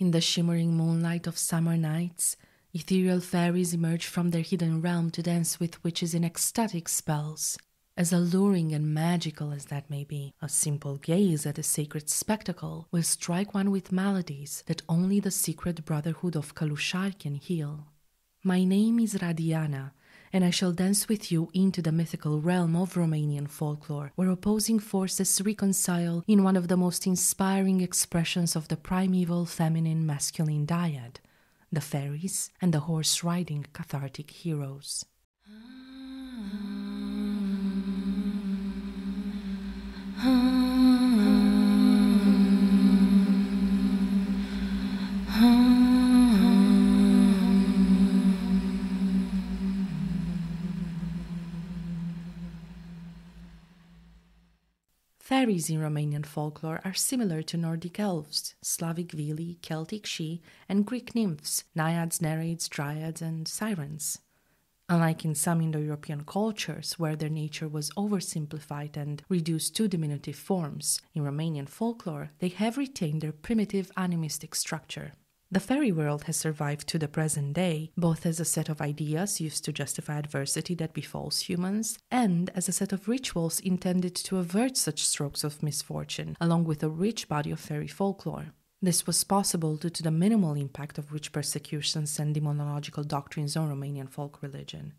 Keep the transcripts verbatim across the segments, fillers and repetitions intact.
In the shimmering moonlight of summer nights, ethereal fairies emerge from their hidden realm to dance with witches in ecstatic spells. As alluring and magical as that may be, a simple gaze at a sacred spectacle will strike one with maladies that only the secret brotherhood of Călușari can heal. My name is Radiana, and I shall dance with you into the mythical realm of Romanian folklore, where opposing forces reconcile in one of the most inspiring expressions of the primeval feminine-masculine dyad, the fairies and the horse-riding cathartic heroes. Fairies in Romanian folklore are similar to Nordic elves, Slavic vili, Celtic she, and Greek nymphs, naiads, nereids, dryads, and sirens. Unlike in some Indo-European cultures, where their nature was oversimplified and reduced to diminutive forms, in Romanian folklore they have retained their primitive animistic structure. The fairy world has survived to the present day, both as a set of ideas used to justify adversity that befalls humans, and as a set of rituals intended to avert such strokes of misfortune, along with a rich body of fairy folklore. This was possible due to the minimal impact of witch persecutions and demonological doctrines on Romanian folk religion.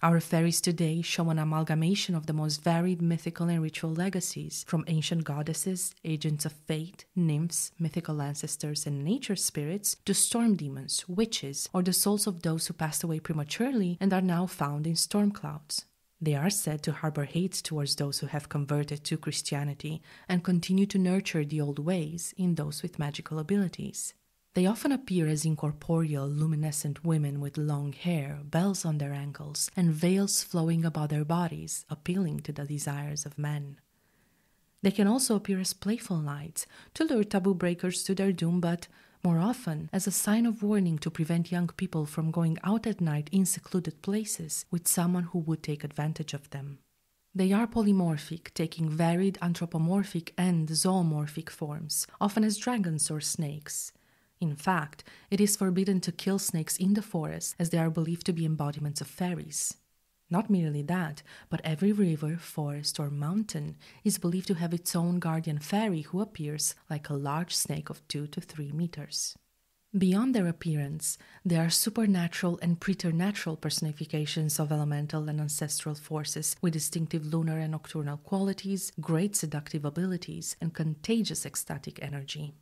Our fairies today show an amalgamation of the most varied mythical and ritual legacies, from ancient goddesses, agents of fate, nymphs, mythical ancestors and nature spirits, to storm demons, witches, or the souls of those who passed away prematurely and are now found in storm clouds. They are said to harbor hate towards those who have converted to Christianity and continue to nurture the old ways in those with magical abilities. They often appear as incorporeal, luminescent women with long hair, bells on their ankles, and veils flowing about their bodies, appealing to the desires of men. They can also appear as playful lights, to lure taboo breakers to their doom, but, more often, as a sign of warning to prevent young people from going out at night in secluded places with someone who would take advantage of them. They are polymorphic, taking varied anthropomorphic and zoomorphic forms, often as dragons or snakes. In fact, it is forbidden to kill snakes in the forest, as they are believed to be embodiments of fairies. Not merely that, but every river, forest, or mountain is believed to have its own guardian fairy who appears like a large snake of two to three meters. Beyond their appearance, they are supernatural and preternatural personifications of elemental and ancestral forces with distinctive lunar and nocturnal qualities, great seductive abilities, and contagious ecstatic energy.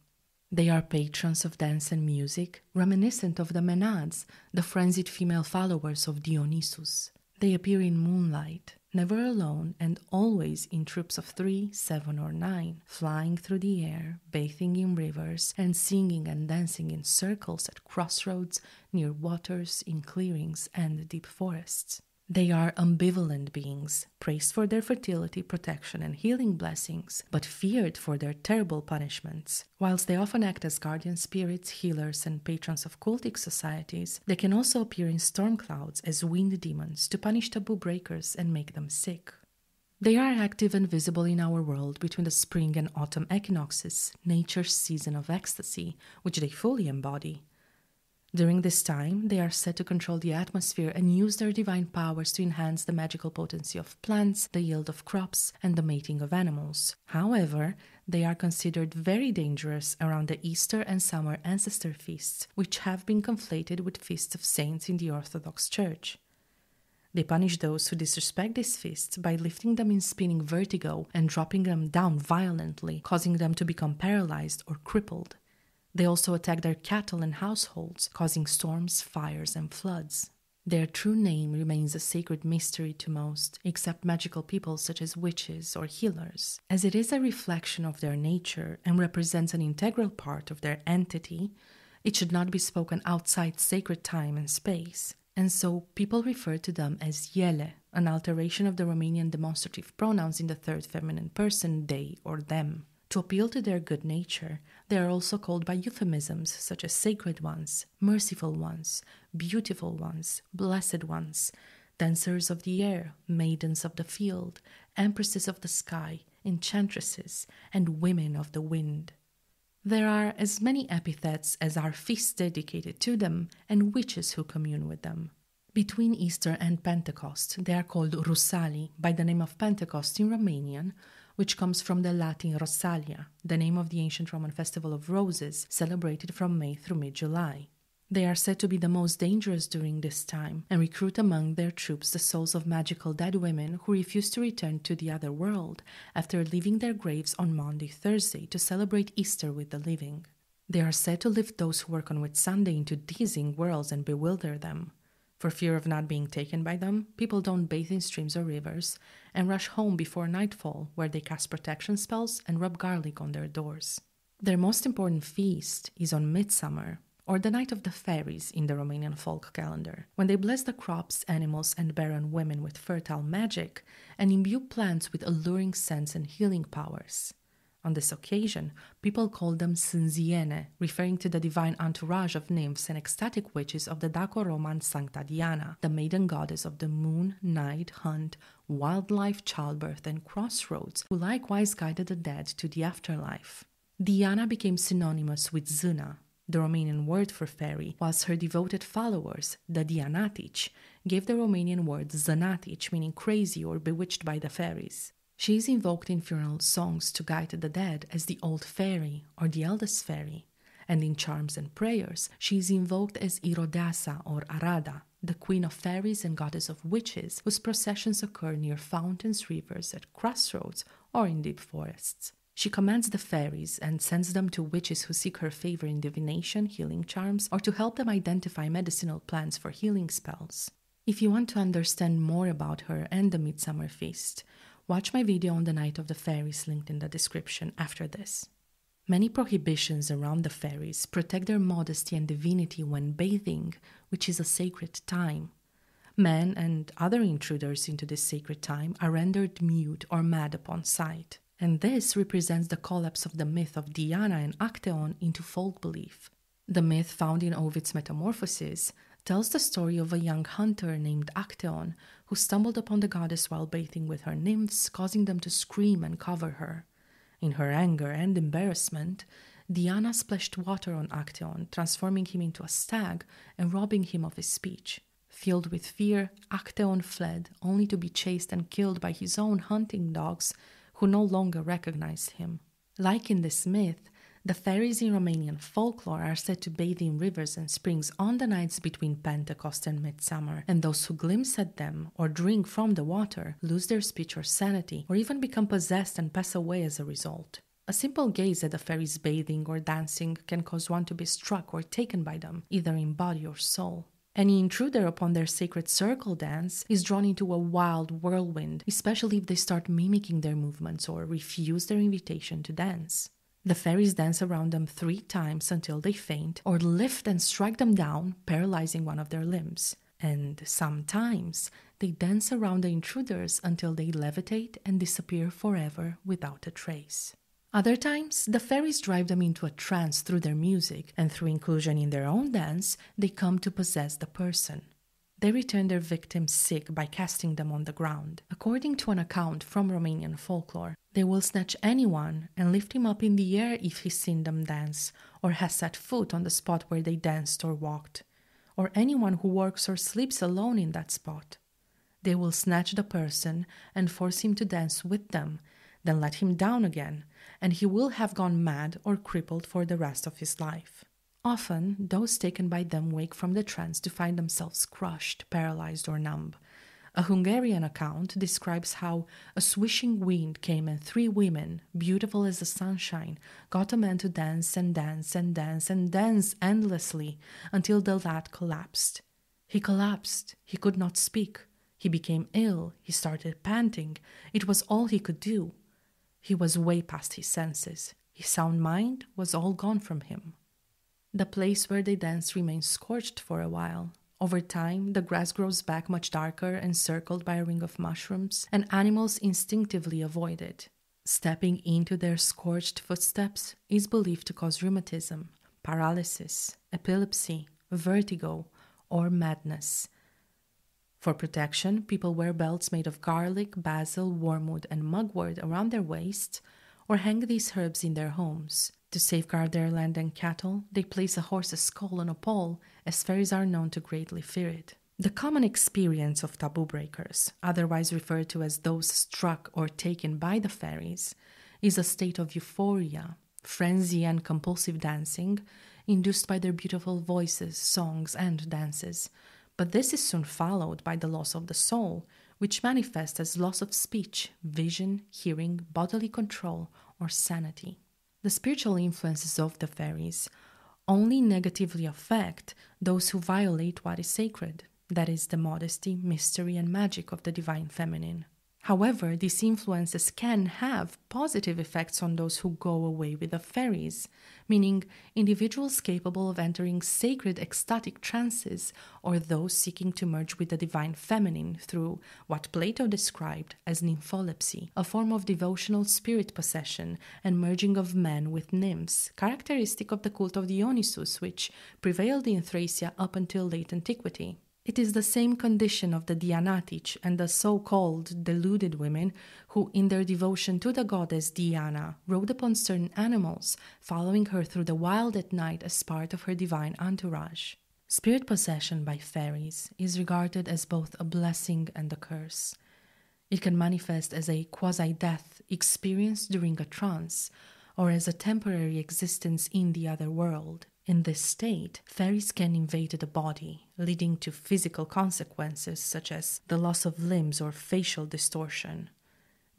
They are patrons of dance and music, reminiscent of the Maenads, the frenzied female followers of Dionysus. They appear in moonlight, never alone and always in troops of three, seven or nine, flying through the air, bathing in rivers, and singing and dancing in circles at crossroads, near waters, in clearings and deep forests. They are ambivalent beings, praised for their fertility, protection, and healing blessings, but feared for their terrible punishments. Whilst they often act as guardian spirits, healers, and patrons of cultic societies, they can also appear in storm clouds as wind demons to punish taboo breakers and make them sick. They are active and visible in our world between the spring and autumn equinoxes, nature's season of ecstasy, which they fully embody. During this time, they are said to control the atmosphere and use their divine powers to enhance the magical potency of plants, the yield of crops, and the mating of animals. However, they are considered very dangerous around the Easter and summer ancestor feasts, which have been conflated with feasts of saints in the Orthodox Church. They punish those who disrespect these feasts by lifting them in spinning vertigo and dropping them down violently, causing them to become paralyzed or crippled. They also attack their cattle and households, causing storms, fires, and floods. Their true name remains a sacred mystery to most, except magical people such as witches or healers, as it is a reflection of their nature and represents an integral part of their entity. It should not be spoken outside sacred time and space, and so people refer to them as iele, an alteration of the Romanian demonstrative pronouns in the third feminine person, they or them. To appeal to their good nature, they are also called by euphemisms such as sacred ones, merciful ones, beautiful ones, blessed ones, dancers of the air, maidens of the field, empresses of the sky, enchantresses, and women of the wind. There are as many epithets as are feasts dedicated to them and witches who commune with them. Between Easter and Pentecost, they are called Rusalii by the name of Pentecost in Romanian, which comes from the Latin Rosalia, the name of the ancient Roman festival of roses, celebrated from May through mid-July. They are said to be the most dangerous during this time, and recruit among their troops the souls of magical dead women who refuse to return to the other world after leaving their graves on Maundy Thursday to celebrate Easter with the living. They are said to lift those who work on Whitsunday into dizzying whirls and bewilder them. For fear of not being taken by them, people don't bathe in streams or rivers, and rush home before nightfall, where they cast protection spells and rub garlic on their doors. Their most important feast is on Midsummer, or the Night of the Fairies in the Romanian folk calendar, when they bless the crops, animals, and barren women with fertile magic and imbue plants with alluring scents and healing powers. On this occasion, people call them Sânziene, referring to the divine entourage of nymphs and ecstatic witches of the Daco-Roman Sancta Diana, the maiden goddess of the moon, night, hunt, wildlife, childbirth, and crossroads, who likewise guided the dead to the afterlife. Diana became synonymous with Zână, the Romanian word for fairy, whilst her devoted followers, the Dianatic, gave the Romanian word Zănatic, meaning crazy or bewitched by the fairies. She is invoked in funeral songs to guide the dead as the old fairy or the eldest fairy, and in charms and prayers she is invoked as Irodeasa or Arada, the queen of fairies and goddess of witches, whose processions occur near fountains, rivers, at crossroads, or in deep forests. She commands the fairies and sends them to witches who seek her favor in divination, healing charms, or to help them identify medicinal plants for healing spells. If you want to understand more about her and the Midsummer Feast, watch my video on the Night of the Fairies linked in the description after this. Many prohibitions around the fairies protect their modesty and divinity when bathing, which is a sacred time. Men and other intruders into this sacred time are rendered mute or mad upon sight. And this represents the collapse of the myth of Diana and Actaeon into folk belief. The myth found in Ovid's Metamorphoses tells the story of a young hunter named Actaeon who stumbled upon the goddess while bathing with her nymphs, causing them to scream and cover her. In her anger and embarrassment, Diana splashed water on Actaeon, transforming him into a stag and robbing him of his speech. Filled with fear, Actaeon fled, only to be chased and killed by his own hunting dogs, who no longer recognized him. Like in this myth, the fairies in Romanian folklore are said to bathe in rivers and springs on the nights between Pentecost and Midsummer, and those who glimpse at them or drink from the water lose their speech or sanity, or even become possessed and pass away as a result. A simple gaze at the fairies bathing or dancing can cause one to be struck or taken by them, either in body or soul. Any intruder upon their sacred circle dance is drawn into a wild whirlwind, especially if they start mimicking their movements or refuse their invitation to dance. The fairies dance around them three times until they faint, or lift and strike them down, paralyzing one of their limbs. And sometimes they dance around the intruders until they levitate and disappear forever without a trace. Other times, the fairies drive them into a trance through their music, and through inclusion in their own dance, they come to possess the person. They return their victims sick by casting them on the ground. According to an account from Romanian folklore, they will snatch anyone and lift him up in the air if he's seen them dance, or has set foot on the spot where they danced or walked, or anyone who works or sleeps alone in that spot. They will snatch the person and force him to dance with them, then let him down again, and he will have gone mad or crippled for the rest of his life. Often, those taken by them wake from the trance to find themselves crushed, paralyzed, or numb. A Hungarian account describes how a swishing wind came and three women, beautiful as the sunshine, got a man to dance and dance and dance and dance endlessly until the lad collapsed. He collapsed. He could not speak. He became ill. He started panting. It was all he could do. He was way past his senses. His sound mind was all gone from him. The place where they dance remains scorched for a while. Over time, the grass grows back much darker and circled by a ring of mushrooms, and animals instinctively avoid it. Stepping into their scorched footsteps is believed to cause rheumatism, paralysis, epilepsy, vertigo, or madness. For protection, people wear belts made of garlic, basil, wormwood, and mugwort around their waist, or hang these herbs in their homes. To safeguard their land and cattle, they place a horse's skull on a pole, as fairies are known to greatly fear it. The common experience of taboo breakers, otherwise referred to as those struck or taken by the fairies, is a state of euphoria, frenzy and compulsive dancing, induced by their beautiful voices, songs and dances. But this is soon followed by the loss of the soul, which manifests as loss of speech, vision, hearing, bodily control, or sanity. The spiritual influences of the fairies only negatively affect those who violate what is sacred, that is, the modesty, mystery, and magic of the divine feminine. However, these influences can have positive effects on those who go away with the fairies, meaning individuals capable of entering sacred ecstatic trances or those seeking to merge with the divine feminine through what Plato described as nympholepsy, a form of devotional spirit possession and merging of men with nymphs, characteristic of the cult of Dionysus, which prevailed in Thracia up until late antiquity. It is the same condition of the Dianatic and the so-called deluded women who, in their devotion to the goddess Diana, rode upon certain animals, following her through the wild at night as part of her divine entourage. Spirit possession by fairies is regarded as both a blessing and a curse. It can manifest as a quasi-death experience during a trance, or as a temporary existence in the other world. In this state, fairies can invade the body, leading to physical consequences such as the loss of limbs or facial distortion.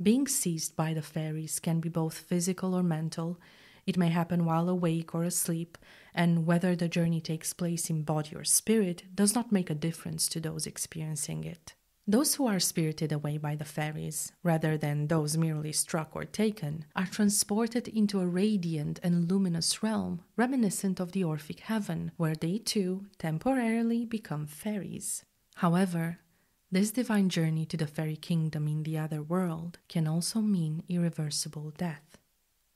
Being seized by the fairies can be both physical or mental. It may happen while awake or asleep, and whether the journey takes place in body or spirit does not make a difference to those experiencing it. Those who are spirited away by the fairies, rather than those merely struck or taken, are transported into a radiant and luminous realm, reminiscent of the Orphic heaven, where they too temporarily become fairies. However, this divine journey to the fairy kingdom in the other world can also mean irreversible death.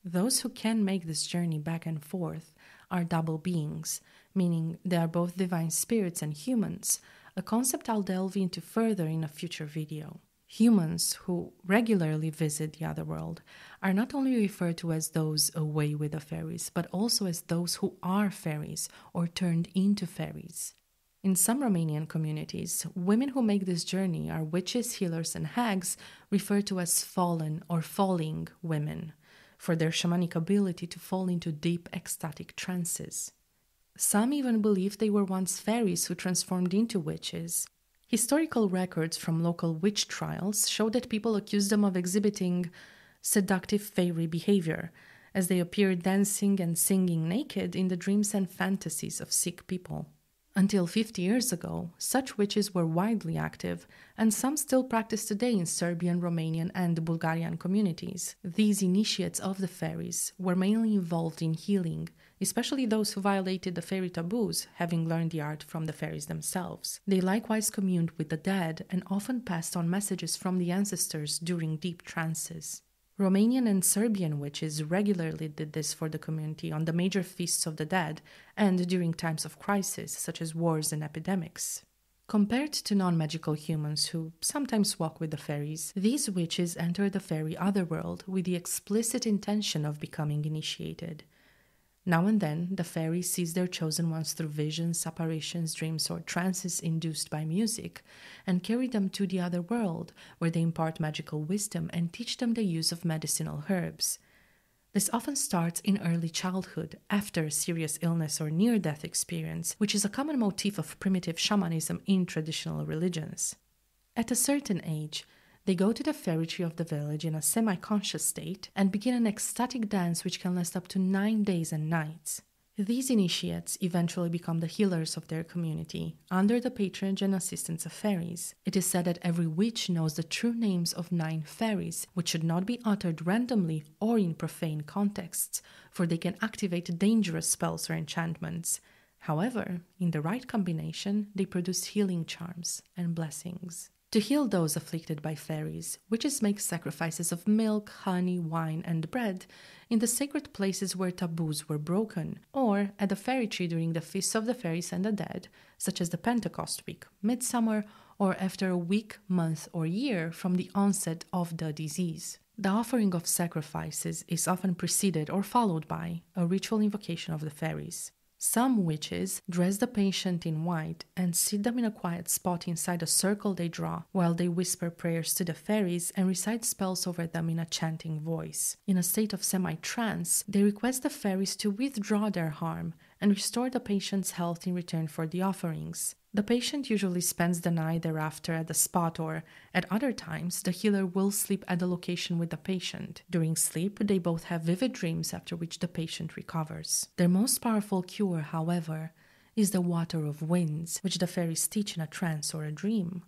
Those who can make this journey back and forth are double beings, meaning they are both divine spirits and humans, a concept I'll delve into further in a future video. Humans who regularly visit the other world are not only referred to as those away with the fairies, but also as those who are fairies or turned into fairies. In some Romanian communities, women who make this journey are witches, healers, and hags, referred to as fallen or falling women, for their shamanic ability to fall into deep ecstatic trances. Some even believe they were once fairies who transformed into witches. Historical records from local witch trials show that people accused them of exhibiting seductive fairy behavior, as they appeared dancing and singing naked in the dreams and fantasies of sick people. Until fifty years ago, such witches were widely active, and some still practice today in Serbian, Romanian, and Bulgarian communities. These initiates of the fairies were mainly involved in healing, especially those who violated the fairy taboos, having learned the art from the fairies themselves. They likewise communed with the dead and often passed on messages from the ancestors during deep trances. Romanian and Serbian witches regularly did this for the community on the major feasts of the dead and during times of crisis, such as wars and epidemics. Compared to non-magical humans who sometimes walk with the fairies, these witches enter the fairy otherworld with the explicit intention of becoming initiated. Now and then, the fairy sees their chosen ones through visions, apparitions, dreams, or trances induced by music, and carry them to the other world, where they impart magical wisdom and teach them the use of medicinal herbs. This often starts in early childhood, after a serious illness or near-death experience, which is a common motif of primitive shamanism in traditional religions. At a certain age, they go to the fairy tree of the village in a semi-conscious state and begin an ecstatic dance which can last up to nine days and nights. These initiates eventually become the healers of their community, under the patronage and assistance of fairies. It is said that every witch knows the true names of nine fairies, which should not be uttered randomly or in profane contexts, for they can activate dangerous spells or enchantments. However, in the right combination, they produce healing charms and blessings. To heal those afflicted by fairies, witches make sacrifices of milk, honey, wine, and bread in the sacred places where taboos were broken, or at the fairy tree during the feasts of the fairies and the dead, such as the Pentecost week, midsummer, or after a week, month, or year from the onset of the disease. The offering of sacrifices is often preceded or followed by a ritual invocation of the fairies. Some witches dress the patient in white and sit them in a quiet spot inside a circle they draw, while they whisper prayers to the fairies and recite spells over them in a chanting voice. In a state of semi-trance, they request the fairies to withdraw their harm and restore the patient's health in return for the offerings. The patient usually spends the night thereafter at the spot, or, at other times, the healer will sleep at the location with the patient. During sleep, they both have vivid dreams after which the patient recovers. Their most powerful cure, however, is the water of winds, which the fairies teach in a trance or a dream.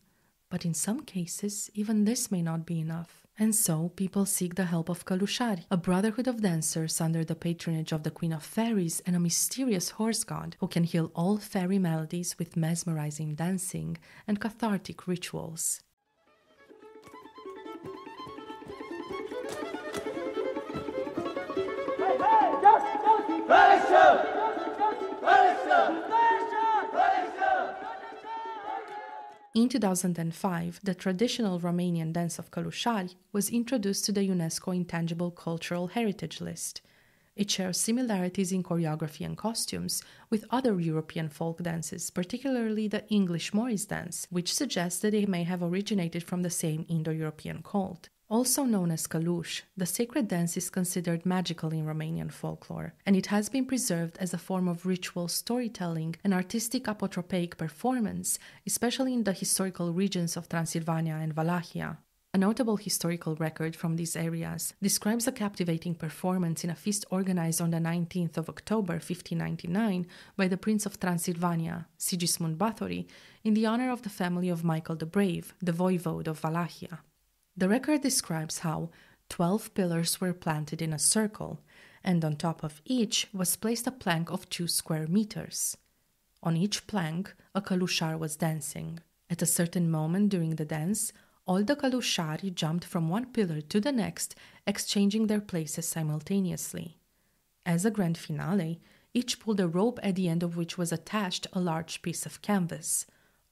But in some cases, even this may not be enough. And so, people seek the help of Călușari, a brotherhood of dancers under the patronage of the Queen of Fairies and a mysterious horse god who can heal all fairy maladies with mesmerizing dancing and cathartic rituals. In two thousand five, the traditional Romanian dance of Călușari was introduced to the UNESCO Intangible Cultural Heritage List. It shares similarities in choreography and costumes with other European folk dances, particularly the English Morris dance, which suggests that it may have originated from the same Indo-European cult. Also known as Căluș, the sacred dance is considered magical in Romanian folklore, and it has been preserved as a form of ritual storytelling and artistic apotropaic performance, especially in the historical regions of Transylvania and Wallachia. A notable historical record from these areas describes a captivating performance in a feast organized on the nineteenth of October fifteen ninety-nine by the Prince of Transylvania, Sigismund Báthory, in the honor of the family of Michael the Brave, the voivode of Wallachia. The record describes how twelve pillars were planted in a circle, and on top of each was placed a plank of two square meters. On each plank, a Călușar was dancing. At a certain moment during the dance, all the Călușari jumped from one pillar to the next, exchanging their places simultaneously. As a grand finale, each pulled a rope at the end of which was attached a large piece of canvas.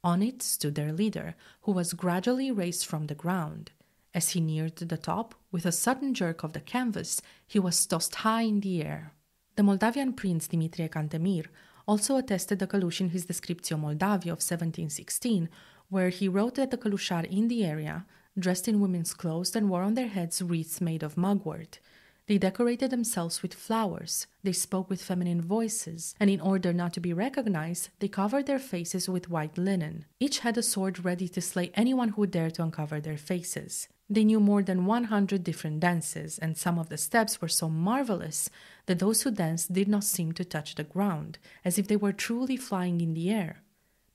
On it stood their leader, who was gradually raised from the ground. As he neared the top, with a sudden jerk of the canvas, he was tossed high in the air. The Moldavian prince Dimitrie Kantemir also attested the Căluș in his Descriptio Moldavia of seventeen sixteen, where he wrote that the Călușari in the area, dressed in women's clothes and wore on their heads wreaths made of mugwort. They decorated themselves with flowers, they spoke with feminine voices, and in order not to be recognized, they covered their faces with white linen. Each had a sword ready to slay anyone who dared to uncover their faces. They knew more than one hundred different dances, and some of the steps were so marvelous that those who danced did not seem to touch the ground, as if they were truly flying in the air.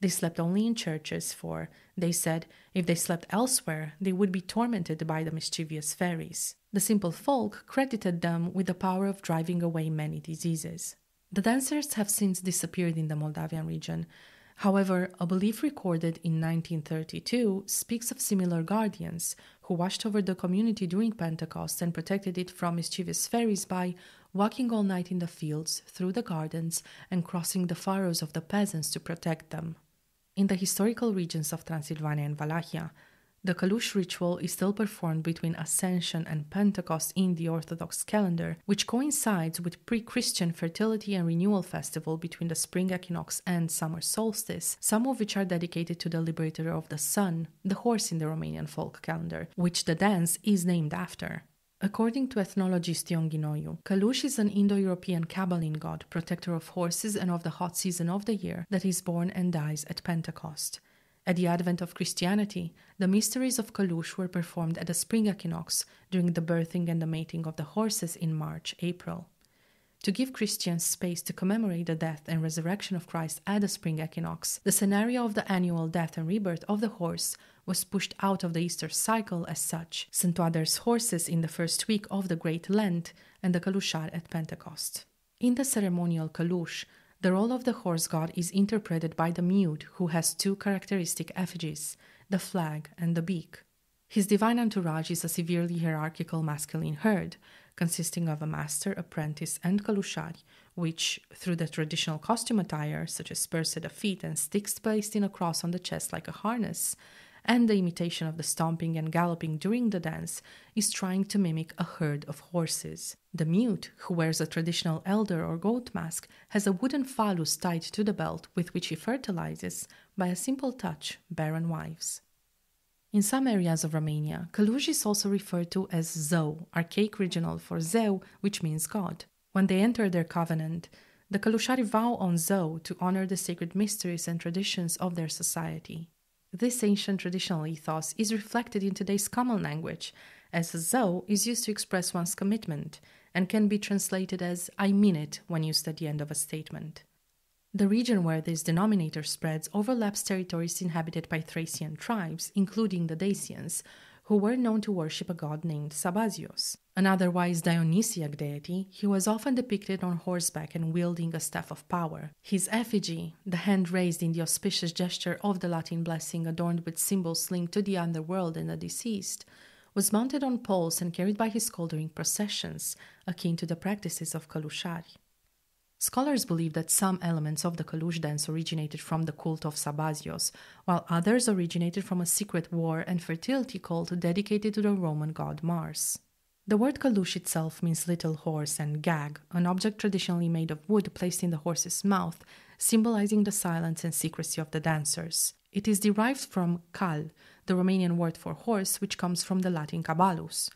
They slept only in churches, for, they said, if they slept elsewhere, they would be tormented by the mischievous fairies. The simple folk credited them with the power of driving away many diseases. The dancers have since disappeared in the Moldavian region. However, a belief recorded in nineteen thirty-two speaks of similar guardians who watched over the community during Pentecost and protected it from mischievous fairies by walking all night in the fields, through the gardens, and crossing the furrows of the peasants to protect them. In the historical regions of Transylvania and Wallachia, the Căluș ritual is still performed between Ascension and Pentecost in the Orthodox calendar, which coincides with pre-Christian fertility and renewal festival between the spring equinox and summer solstice, some of which are dedicated to the liberator of the sun, the horse in the Romanian folk calendar, which the dance is named after. According to ethnologist Ion Ghinoiu, Căluș is an Indo-European Cabalin god, protector of horses and of the hot season of the year, that is born and dies at Pentecost. At the advent of Christianity, the mysteries of Căluș were performed at the spring equinox during the birthing and the mating of the horses in March-April. To give Christians space to commemorate the death and resurrection of Christ at the spring equinox, the scenario of the annual death and rebirth of the horse was pushed out of the Easter cycle as such, Sântoader's horses in the first week of the Great Lent and the Călușari at Pentecost. In the ceremonial Căluș, the role of the horse god is interpreted by the mute, who has two characteristic effigies, the flag and the beak. His divine entourage is a severely hierarchical masculine herd, consisting of a master, apprentice, and Călușari, which, through the traditional costume attire, such as spurs at the feet and sticks placed in a cross on the chest like a harness, and the imitation of the stomping and galloping during the dance is trying to mimic a herd of horses. The mute, who wears a traditional elder or goat mask, has a wooden phallus tied to the belt with which he fertilizes, by a simple touch, barren wives. In some areas of Romania, Căluș is also referred to as Zeu, archaic regional for Zeu, which means God. When they enter their covenant, the Călușari vow on Zeu to honor the sacred mysteries and traditions of their society. This ancient traditional ethos is reflected in today's common language, as Zeu is used to express one's commitment, and can be translated as I mean it when used at the end of a statement. The region where this denominator spreads overlaps territories inhabited by Thracian tribes, including the Dacians, who were known to worship a god named Sabazios. An otherwise Dionysiac deity, he was often depicted on horseback and wielding a staff of power. His effigy, the hand raised in the auspicious gesture of the Latin blessing adorned with symbols linked to the underworld and the deceased, was mounted on poles and carried by his call during processions, akin to the practices of Călușari. Scholars believe that some elements of the Căluș dance originated from the cult of Sabazios, while others originated from a secret war and fertility cult dedicated to the Roman god Mars. The word Căluș itself means little horse, and gag, an object traditionally made of wood placed in the horse's mouth, symbolizing the silence and secrecy of the dancers. It is derived from cal, the Romanian word for horse, which comes from the Latin cabalus.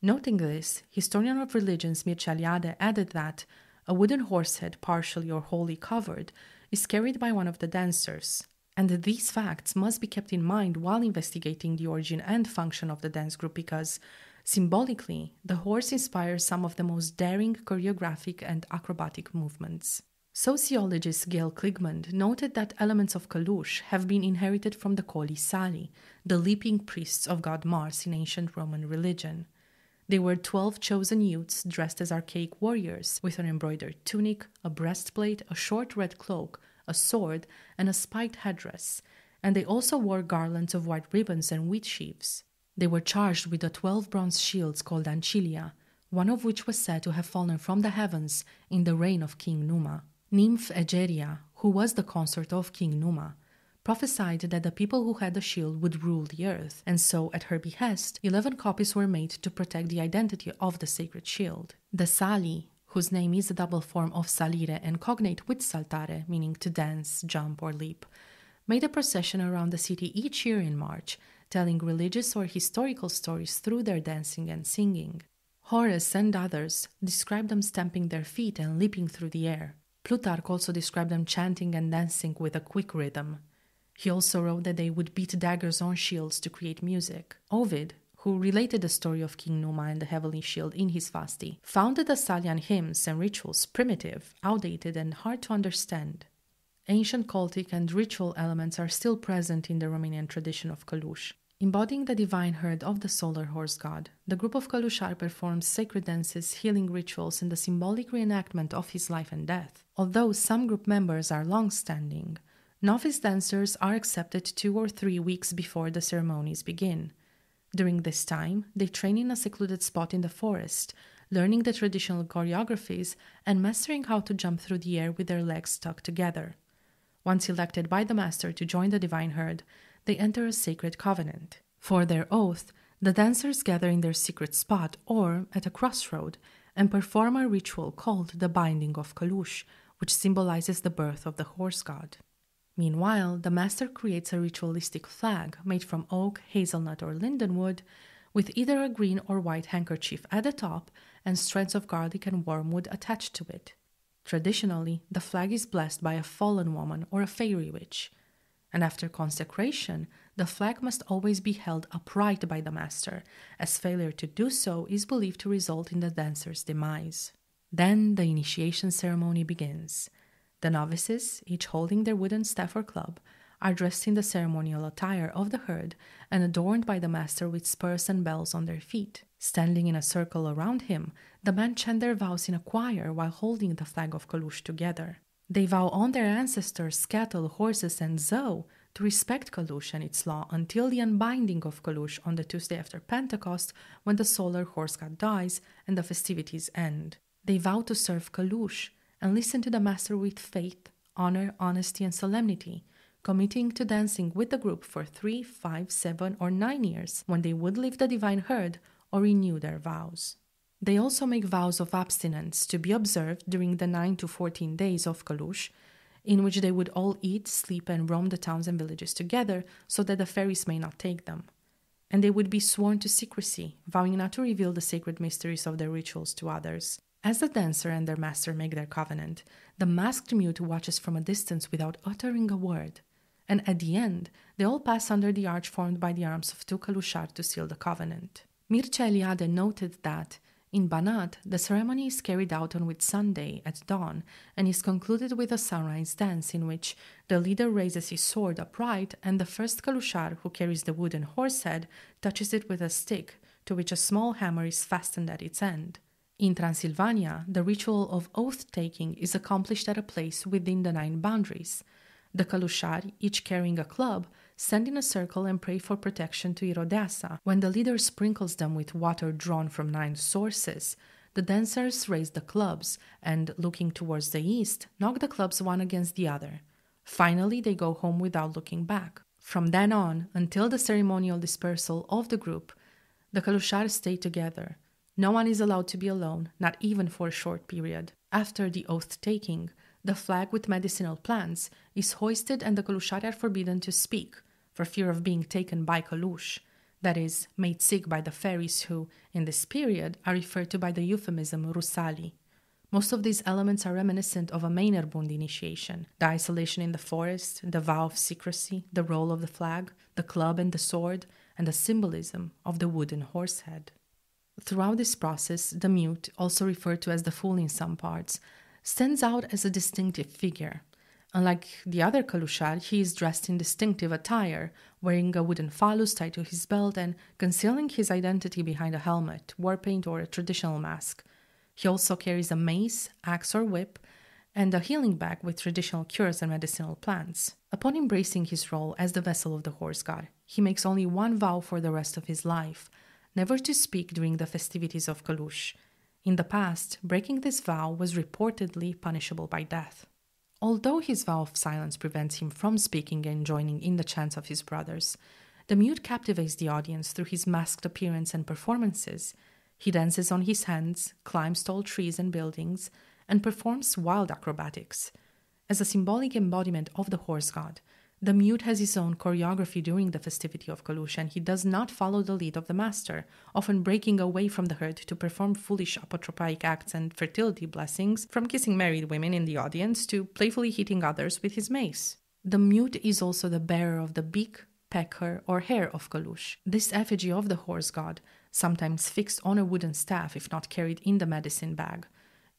Noting this, historian of religions Mircea Eliade added that a wooden horsehead, partially or wholly covered, is carried by one of the dancers, and these facts must be kept in mind while investigating the origin and function of the dance group because, symbolically, the horse inspires some of the most daring choreographic and acrobatic movements. Sociologist Gail Kligmund noted that elements of Căluș have been inherited from the Călușari, the leaping priests of god Mars in ancient Roman religion. They were twelve chosen youths dressed as archaic warriors, with an embroidered tunic, a breastplate, a short red cloak, a sword, and a spiked headdress, and they also wore garlands of white ribbons and wheat sheaves. They were charged with the twelve bronze shields called ancilia, one of which was said to have fallen from the heavens in the reign of King Numa. Nymph Egeria, who was the consort of King Numa, prophesied that the people who had the shield would rule the earth, and so, at her behest, eleven copies were made to protect the identity of the sacred shield. The Sali, whose name is a double form of salire and cognate with saltare, meaning to dance, jump, or leap, made a procession around the city each year in March, telling religious or historical stories through their dancing and singing. Horace and others describe them stamping their feet and leaping through the air. Plutarch also described them chanting and dancing with a quick rhythm. He also wrote that they would beat daggers on shields to create music. Ovid, who related the story of King Numa and the heavenly shield in his Fasti, found the Thessalian hymns and rituals primitive, outdated, and hard to understand. Ancient cultic and ritual elements are still present in the Romanian tradition of Căluș. Embodying the divine herd of the solar horse god, the group of Călușari performs sacred dances, healing rituals, and the symbolic reenactment of his life and death. Although some group members are long-standing, novice dancers are accepted two or three weeks before the ceremonies begin. During this time, they train in a secluded spot in the forest, learning the traditional choreographies and mastering how to jump through the air with their legs tucked together. Once elected by the master to join the divine herd, they enter a sacred covenant. For their oath, the dancers gather in their secret spot or at a crossroad and perform a ritual called the binding of Căluș, which symbolizes the birth of the horse god. Meanwhile, the master creates a ritualistic flag made from oak, hazelnut, or lindenwood, with either a green or white handkerchief at the top and strands of garlic and wormwood attached to it. Traditionally, the flag is blessed by a fallen woman or a fairy witch, and after consecration, the flag must always be held upright by the master, as failure to do so is believed to result in the dancer's demise. Then the initiation ceremony begins. The novices, each holding their wooden staff or club, are dressed in the ceremonial attire of the herd and adorned by the master with spurs and bells on their feet. Standing in a circle around him, the men chant their vows in a choir while holding the flag of Căluș together. They vow on their ancestors, cattle, horses, and Zeu to respect Căluș and its law until the unbinding of Căluș on the Tuesday after Pentecost, when the solar horse god dies and the festivities end. They vow to serve Căluș and listen to the master with faith, honor, honesty, and solemnity, committing to dancing with the group for three, five, seven, or nine years, when they would leave the divine herd or renew their vows. They also make vows of abstinence to be observed during the nine to fourteen days of Căluș, in which they would all eat, sleep, and roam the towns and villages together, so that the fairies may not take them. And they would be sworn to secrecy, vowing not to reveal the sacred mysteries of their rituals to others. As the dancer and their master make their covenant, the masked mute watches from a distance without uttering a word, and at the end, they all pass under the arch formed by the arms of two Călușari to seal the covenant. Mircea Eliade noted that, in Banat, the ceremony is carried out on Whitsunday at dawn and is concluded with a sunrise dance in which the leader raises his sword upright and the first Călușar, who carries the wooden horse head, touches it with a stick, to which a small hammer is fastened at its end. In Transylvania, the ritual of oath-taking is accomplished at a place within the nine boundaries. The Călușari, each carrying a club, stand in a circle and pray for protection to Irodeasa. When the leader sprinkles them with water drawn from nine sources, the dancers raise the clubs and, looking towards the east, knock the clubs one against the other. Finally, they go home without looking back. From then on, until the ceremonial dispersal of the group, the Călușari stay together. No one is allowed to be alone, not even for a short period. After the oath-taking, the flag with medicinal plants is hoisted and the Călușari are forbidden to speak, for fear of being taken by Căluș, that is, made sick by the fairies who, in this period, are referred to by the euphemism Rusalii. Most of these elements are reminiscent of a Maenads initiation: the isolation in the forest, the vow of secrecy, the role of the flag, the club and the sword, and the symbolism of the wooden horse head. Throughout this process, the mute, also referred to as the fool in some parts, stands out as a distinctive figure. Unlike the other Călușari, he is dressed in distinctive attire, wearing a wooden phallus tied to his belt and concealing his identity behind a helmet, war paint, or a traditional mask. He also carries a mace, axe or whip, and a healing bag with traditional cures and medicinal plants. Upon embracing his role as the vessel of the horse god, he makes only one vow for the rest of his life: never to speak during the festivities of Căluș. In the past, breaking this vow was reportedly punishable by death. Although his vow of silence prevents him from speaking and joining in the chants of his brothers, the mute captivates the audience through his masked appearance and performances. He dances on his hands, climbs tall trees and buildings, and performs wild acrobatics. As a symbolic embodiment of the horse god, the mute has his own choreography during the festivity of Căluș, and he does not follow the lead of the master, often breaking away from the herd to perform foolish apotropaic acts and fertility blessings, from kissing married women in the audience to playfully hitting others with his mace. The mute is also the bearer of the beak, pecker, or hair of Căluș. This effigy of the horse god, sometimes fixed on a wooden staff if not carried in the medicine bag,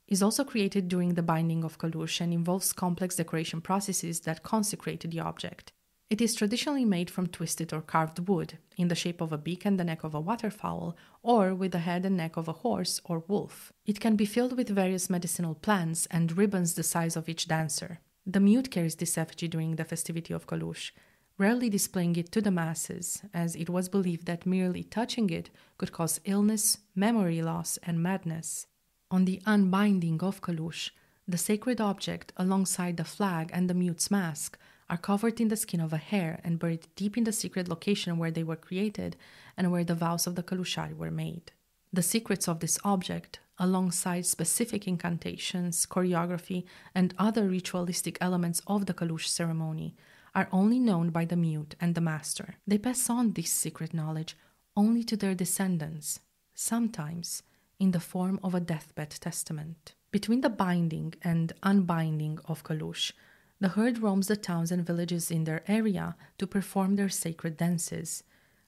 is also created during the binding of Căluș and involves complex decoration processes that consecrate the object. It is traditionally made from twisted or carved wood, in the shape of a beak and the neck of a waterfowl, or with the head and neck of a horse or wolf. It can be filled with various medicinal plants and ribbons the size of each dancer. The mute carries this effigy during the festivity of Căluș, rarely displaying it to the masses, as it was believed that merely touching it could cause illness, memory loss, and madness. On the unbinding of Căluș, the sacred object, alongside the flag and the mute's mask, are covered in the skin of a hare and buried deep in the secret location where they were created and where the vows of the Călușari were made. The secrets of this object, alongside specific incantations, choreography, and other ritualistic elements of the Căluș ceremony, are only known by the mute and the master. They pass on this secret knowledge only to their descendants, sometimes in the form of a deathbed testament. Between the binding and unbinding of Căluș, the herd roams the towns and villages in their area to perform their sacred dances.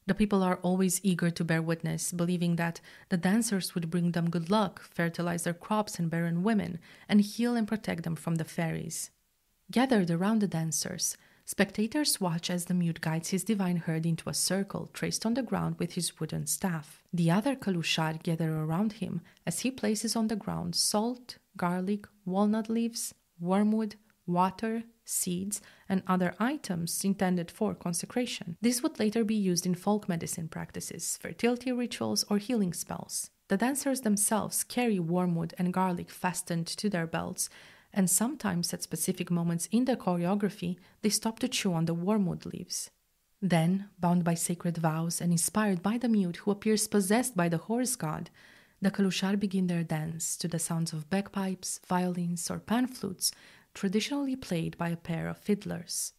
The people are always eager to bear witness, believing that the dancers would bring them good luck, fertilize their crops and barren women, and heal and protect them from the fairies. Gathered around the dancers, spectators watch as the mute guides his divine herd into a circle traced on the ground with his wooden staff. The other Călușari gather around him as he places on the ground salt, garlic, walnut leaves, wormwood, water, seeds, and other items intended for consecration. This would later be used in folk medicine practices, fertility rituals, or healing spells. The dancers themselves carry wormwood and garlic fastened to their belts, and sometimes at specific moments in their choreography they stop to chew on the wormwood leaves. Then, bound by sacred vows and inspired by the mute who appears possessed by the horse god, the Călușari begin their dance to the sounds of bagpipes, violins, or pan flutes, traditionally played by a pair of fiddlers.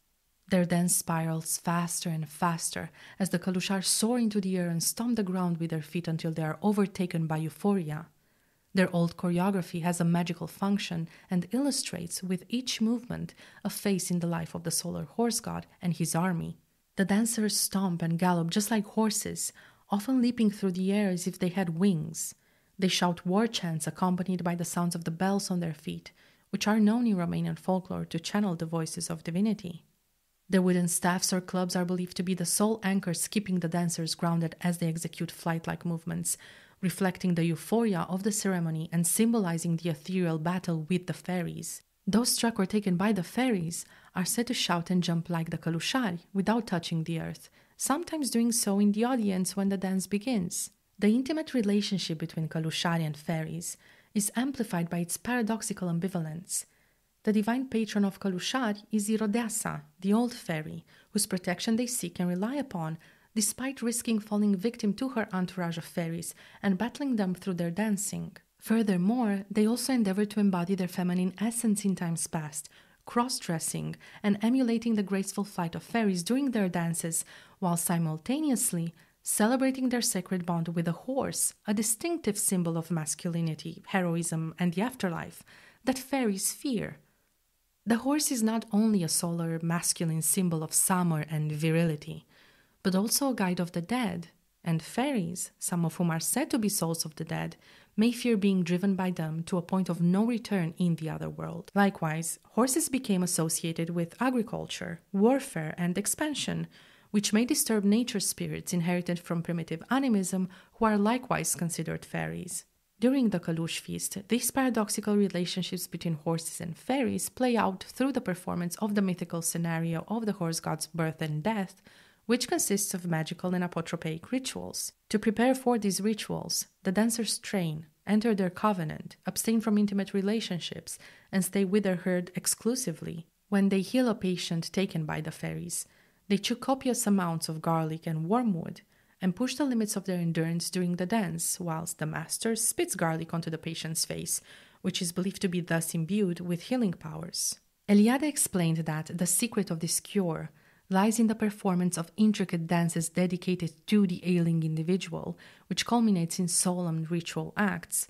Their dance spirals faster and faster as the Călușari soar into the air and stomp the ground with their feet until they are overtaken by euphoria. Their old choreography has a magical function and illustrates with each movement a phase in the life of the solar horse god and his army. The dancers stomp and gallop just like horses, often leaping through the air as if they had wings. They shout war chants accompanied by the sounds of the bells on their feet, which are known in Romanian folklore to channel the voices of divinity. Their wooden staffs or clubs are believed to be the sole anchors keeping the dancers grounded as they execute flight-like movements, reflecting the euphoria of the ceremony and symbolizing the ethereal battle with the fairies. Those struck or taken by the fairies are said to shout and jump like the Călușari, without touching the earth, sometimes doing so in the audience when the dance begins. The intimate relationship between Călușari and fairies is amplified by its paradoxical ambivalence. The divine patron of Călușari is Irodeasa, the old fairy, whose protection they seek and rely upon, despite risking falling victim to her entourage of fairies and battling them through their dancing. Furthermore, they also endeavor to embody their feminine essence in times past, cross-dressing and emulating the graceful flight of fairies during their dances, while simultaneously celebrating their sacred bond with a horse, a distinctive symbol of masculinity, heroism, and the afterlife that fairies fear. The horse is not only a solar masculine symbol of summer and virility, but also a guide of the dead, and fairies, some of whom are said to be souls of the dead, may fear being driven by them to a point of no return in the other world. Likewise, horses became associated with agriculture, warfare, and expansion, which may disturb nature spirits inherited from primitive animism, who are likewise considered fairies. During the Căluș feast, these paradoxical relationships between horses and fairies play out through the performance of the mythical scenario of the horse god's birth and death, which consists of magical and apotropaic rituals. To prepare for these rituals, the dancers train, enter their covenant, abstain from intimate relationships, and stay with their herd exclusively. When they heal a patient taken by the fairies, they chew copious amounts of garlic and wormwood, and push the limits of their endurance during the dance, whilst the master spits garlic onto the patient's face, which is believed to be thus imbued with healing powers. Eliade explained that the secret of this cure lies in the performance of intricate dances dedicated to the ailing individual, which culminates in solemn ritual acts.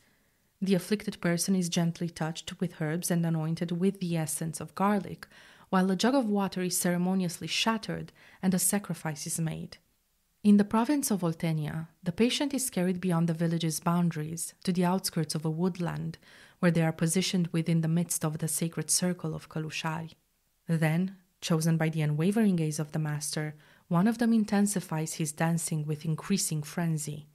The afflicted person is gently touched with herbs and anointed with the essence of garlic, while a jug of water is ceremoniously shattered and a sacrifice is made. In the province of Oltenia, the patient is carried beyond the village's boundaries to the outskirts of a woodland, where they are positioned within the midst of the sacred circle of Călușari. Then, chosen by the unwavering gaze of the master, one of them intensifies his dancing with increasing frenzy.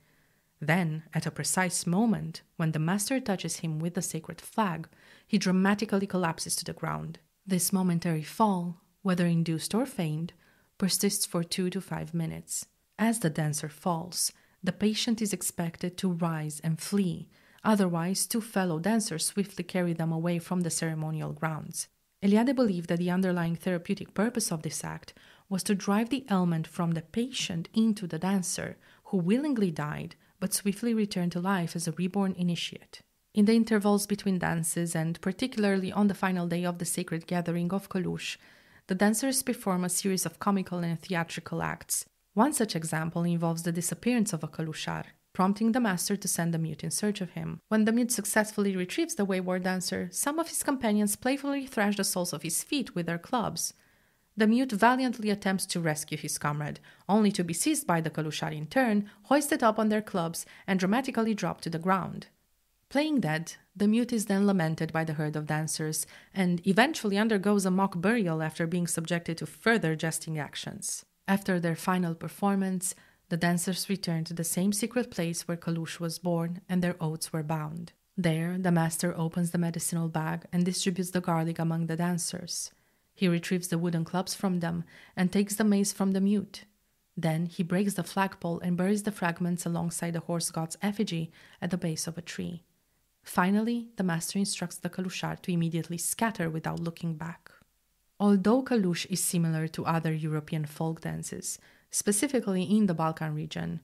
Then, at a precise moment, when the master touches him with the sacred flag, he dramatically collapses to the ground. This momentary fall, whether induced or feigned, persists for two to five minutes. As the dancer falls, the patient is expected to rise and flee, otherwise two fellow dancers swiftly carry them away from the ceremonial grounds. Eliade believed that the underlying therapeutic purpose of this act was to drive the ailment from the patient into the dancer, who willingly died but swiftly returned to life as a reborn initiate. In the intervals between dances, and particularly on the final day of the sacred gathering of Căluș, the dancers perform a series of comical and theatrical acts. One such example involves the disappearance of a Călușar, prompting the master to send the mute in search of him. When the mute successfully retrieves the wayward dancer, some of his companions playfully thrash the soles of his feet with their clubs. The mute valiantly attempts to rescue his comrade, only to be seized by the Călușar in turn, hoisted up on their clubs, and dramatically dropped to the ground. Playing dead, the mute is then lamented by the herd of dancers, and eventually undergoes a mock burial after being subjected to further jesting actions. After their final performance, the dancers returned to the same secret place where Căluș was born and their oaths were bound. There, the master opens the medicinal bag and distributes the garlic among the dancers. He retrieves the wooden clubs from them and takes the mace from the mute. Then he breaks the flagpole and buries the fragments alongside the horse god's effigy at the base of a tree. Finally, the master instructs the Călușari to immediately scatter without looking back. Although Căluș is similar to other European folk dances, specifically in the Balkan region,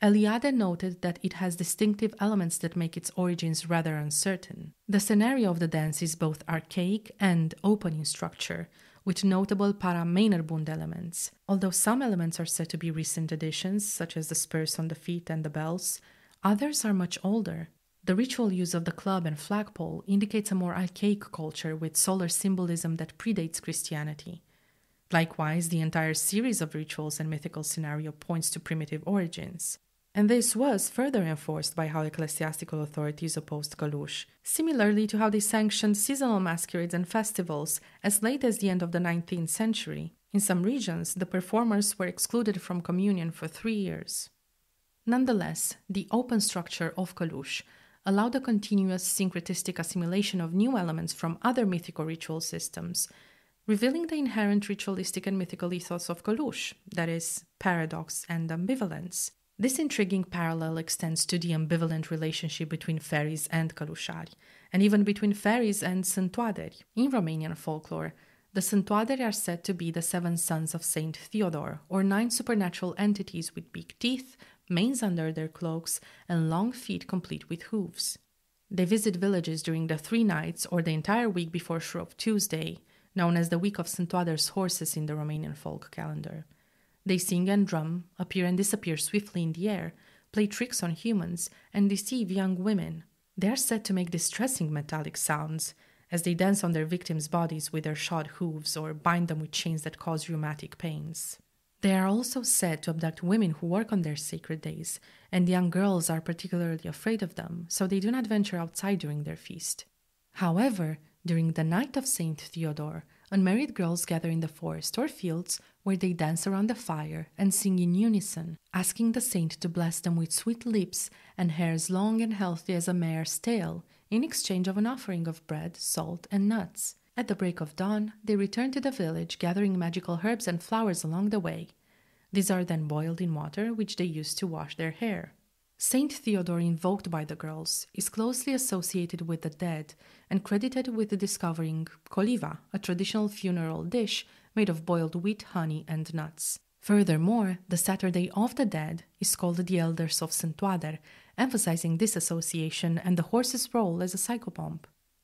Eliade noted that it has distinctive elements that make its origins rather uncertain. The scenario of the dance is both archaic and open in structure, with notable para-Meinerbund elements. Although some elements are said to be recent additions, such as the spurs on the feet and the bells, others are much older. The ritual use of the club and flagpole indicates a more archaic culture with solar symbolism that predates Christianity. Likewise, the entire series of rituals and mythical scenario points to primitive origins. And this was further enforced by how ecclesiastical authorities opposed Căluș, similarly to how they sanctioned seasonal masquerades and festivals as late as the end of the nineteenth century. In some regions, the performers were excluded from communion for three years. Nonetheless, the open structure of Căluș allowed a continuous syncretistic assimilation of new elements from other mythical ritual systems, revealing the inherent ritualistic and mythical ethos of Căluș, that is, paradox and ambivalence. This intriguing parallel extends to the ambivalent relationship between fairies and Călușari, and even between fairies and Sântoader. In Romanian folklore, the Sântoader are said to be the seven sons of Saint Theodore, or nine supernatural entities with big teeth, manes under their cloaks, and long feet complete with hooves. They visit villages during the three nights or the entire week before Shrove Tuesday, known as the Week of Sântoader's Horses in the Romanian folk calendar. They sing and drum, appear and disappear swiftly in the air, play tricks on humans, and deceive young women. They are said to make distressing metallic sounds, as they dance on their victims' bodies with their shod hooves or bind them with chains that cause rheumatic pains. They are also said to abduct women who work on their sacred days, and young girls are particularly afraid of them, so they do not venture outside during their feast. However, during the night of Saint Theodore, unmarried girls gather in the forest or fields where they dance around the fire and sing in unison, asking the saint to bless them with sweet lips and hairs long and healthy as a mare's tail, in exchange of an offering of bread, salt, and nuts. At the break of dawn, they return to the village, gathering magical herbs and flowers along the way. These are then boiled in water, which they use to wash their hair. Saint Theodore, invoked by the girls, is closely associated with the dead and credited with discovering coliva, a traditional funeral dish made of boiled wheat, honey, and nuts. Furthermore, the Saturday of the Dead is called the Elders of Sântoader, emphasizing this association and the horse's role as a psychopomp.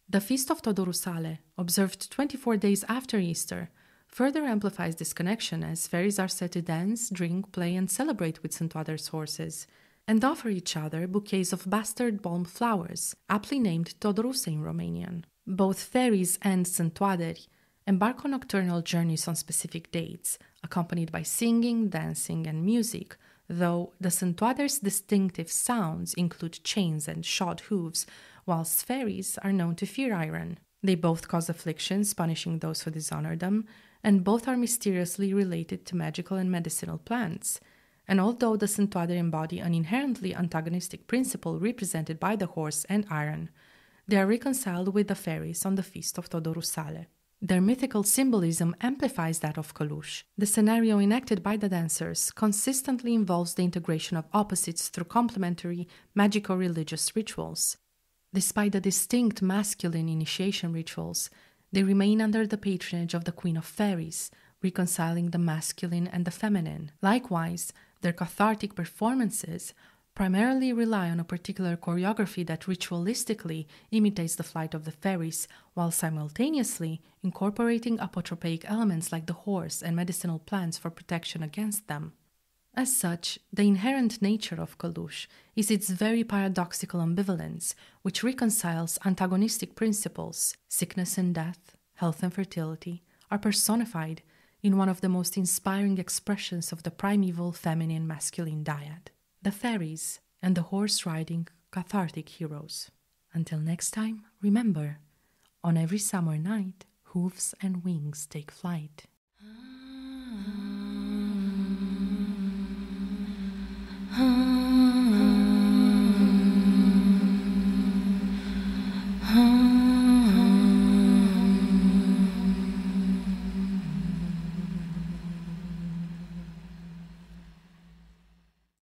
The Feast of Todorusale, observed twenty-four days after Easter, further amplifies this connection, as fairies are said to dance, drink, play, and celebrate with Sântoader's horses, and offer each other bouquets of bastard balm flowers, aptly named Todoruse in Romanian. Both fairies and Sântoader embark on nocturnal journeys on specific dates, accompanied by singing, dancing, and music, though the Sântoader's distinctive sounds include chains and shod hooves, whilst fairies are known to fear iron. They both cause afflictions, punishing those who dishonor them, and both are mysteriously related to magical and medicinal plants. And although the Sântoader embody an inherently antagonistic principle represented by the horse and iron, they are reconciled with the fairies on the Feast of Todorusale. Their mythical symbolism amplifies that of Căluș. The scenario enacted by the dancers consistently involves the integration of opposites through complementary magico-religious rituals. Despite the distinct masculine initiation rituals, they remain under the patronage of the Queen of Fairies, reconciling the masculine and the feminine. Likewise, their cathartic performances primarily rely on a particular choreography that ritualistically imitates the flight of the fairies, while simultaneously incorporating apotropaic elements like the horse and medicinal plants for protection against them. As such, the inherent nature of Căluș is its very paradoxical ambivalence, which reconciles antagonistic principles. Sickness and death, health and fertility, are personified in one of the most inspiring expressions of the primeval feminine-masculine dyad, the fairies and the horse-riding cathartic heroes. Until next time, remember, on every summer night, hooves and wings take flight.